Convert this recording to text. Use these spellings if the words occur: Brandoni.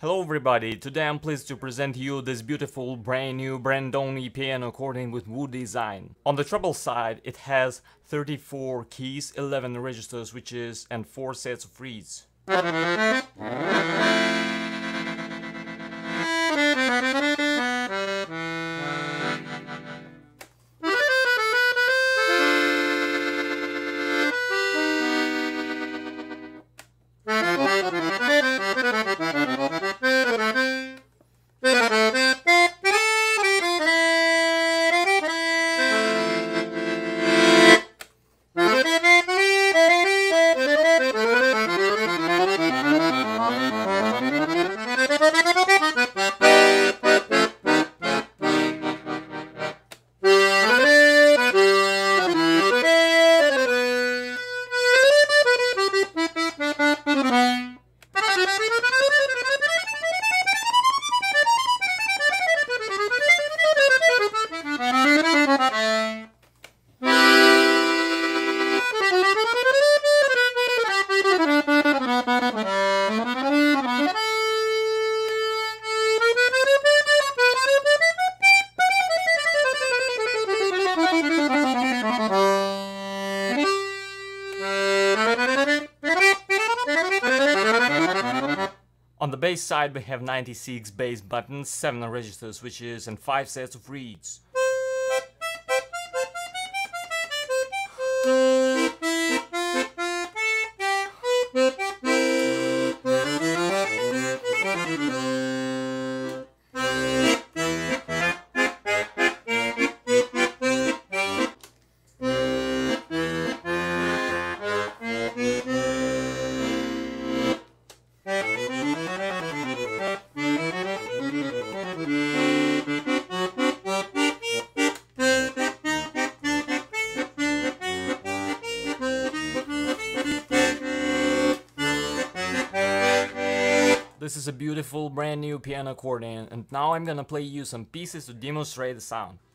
Hello everybody, today I'm pleased to present you this beautiful brand new Brandoni piano accordion with wood design. On the treble side it has 34 keys, 11 register switches and 4 sets of reeds. On the bass side we have 96 bass buttons, 7 register switches and 5 sets of reeds. This is a beautiful brand new piano accordion, and now I'm gonna play you some pieces to demonstrate the sound.